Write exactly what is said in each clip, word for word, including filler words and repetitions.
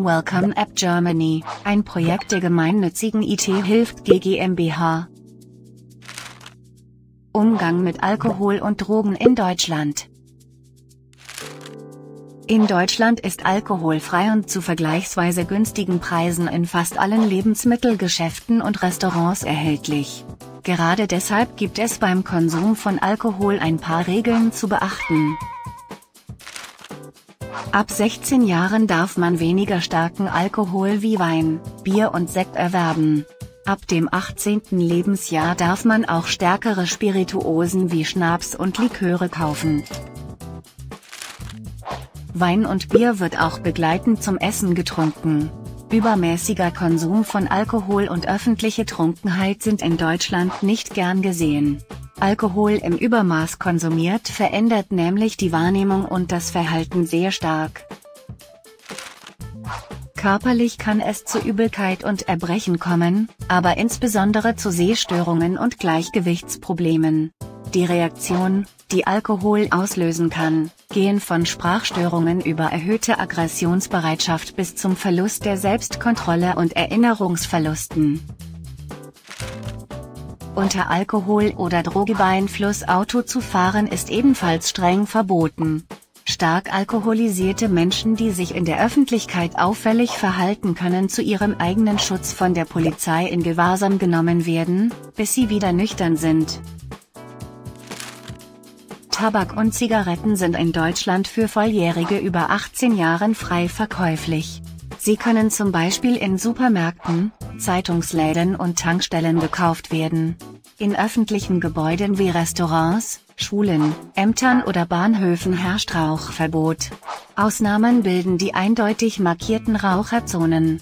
Welcome App Germany, ein Projekt der gemeinnützigen I T hilft GmbH. Umgang mit Alkohol und Drogen in Deutschland. In Deutschland ist Alkohol frei und zu vergleichsweise günstigen Preisen in fast allen Lebensmittelgeschäften und Restaurants erhältlich. Gerade deshalb gibt es beim Konsum von Alkohol ein paar Regeln zu beachten. Ab sechzehn Jahren darf man weniger starken Alkohol wie Wein, Bier und Sekt erwerben. Ab dem achtzehnten Lebensjahr darf man auch stärkere Spirituosen wie Schnaps und Liköre kaufen. Wein und Bier wird auch begleitend zum Essen getrunken. Übermäßiger Konsum von Alkohol und öffentliche Trunkenheit sind in Deutschland nicht gern gesehen. Alkohol im Übermaß konsumiert verändert nämlich die Wahrnehmung und das Verhalten sehr stark. Körperlich kann es zu Übelkeit und Erbrechen kommen, aber insbesondere zu Sehstörungen und Gleichgewichtsproblemen. Die Reaktionen, die Alkohol auslösen kann, gehen von Sprachstörungen über erhöhte Aggressionsbereitschaft bis zum Verlust der Selbstkontrolle und Erinnerungsverlusten. Unter Alkohol- oder Drogeneinfluss Auto zu fahren ist ebenfalls streng verboten. Stark alkoholisierte Menschen, die sich in der Öffentlichkeit auffällig verhalten, können zu ihrem eigenen Schutz von der Polizei in Gewahrsam genommen werden, bis sie wieder nüchtern sind. Tabak und Zigaretten sind in Deutschland für Volljährige über achtzehn Jahren frei verkäuflich. Sie können zum Beispiel in Supermärkten, Zeitungsläden und Tankstellen gekauft werden. In öffentlichen Gebäuden wie Restaurants, Schulen, Ämtern oder Bahnhöfen herrscht Rauchverbot. Ausnahmen bilden die eindeutig markierten Raucherzonen.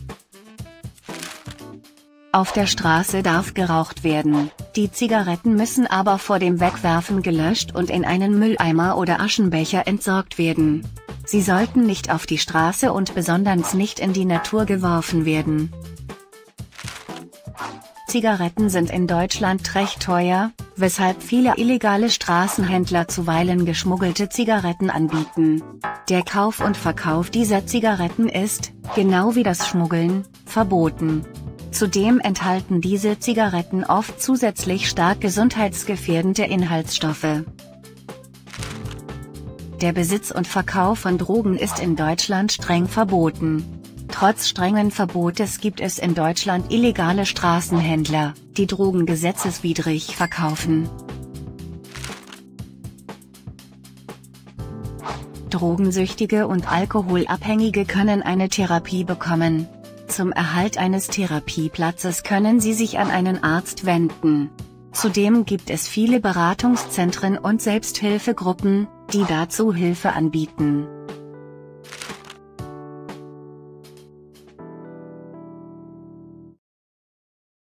Auf der Straße darf geraucht werden, die Zigaretten müssen aber vor dem Wegwerfen gelöscht und in einen Mülleimer oder Aschenbecher entsorgt werden. Sie sollten nicht auf die Straße und besonders nicht in die Natur geworfen werden. Zigaretten sind in Deutschland recht teuer, weshalb viele illegale Straßenhändler zuweilen geschmuggelte Zigaretten anbieten. Der Kauf und Verkauf dieser Zigaretten ist, genau wie das Schmuggeln, verboten. Zudem enthalten diese Zigaretten oft zusätzlich stark gesundheitsgefährdende Inhaltsstoffe. Der Besitz und Verkauf von Drogen ist in Deutschland streng verboten. Trotz strengen Verbotes gibt es in Deutschland illegale Straßenhändler, die Drogen gesetzeswidrig verkaufen. Drogensüchtige und Alkoholabhängige können eine Therapie bekommen. Zum Erhalt eines Therapieplatzes können sie sich an einen Arzt wenden. Zudem gibt es viele Beratungszentren und Selbsthilfegruppen, die dazu Hilfe anbieten.